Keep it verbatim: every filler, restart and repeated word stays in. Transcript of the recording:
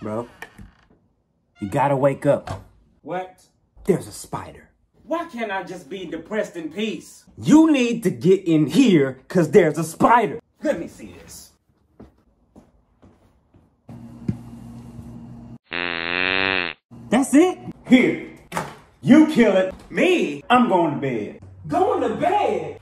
bro. You gotta wake up. What? There's a spider. Why can't I just be depressed in peace? You need to get in here, cause there's a spider. Let me see this. That's it? Here, you kill it. Me? I'm going to bed. Going to bed?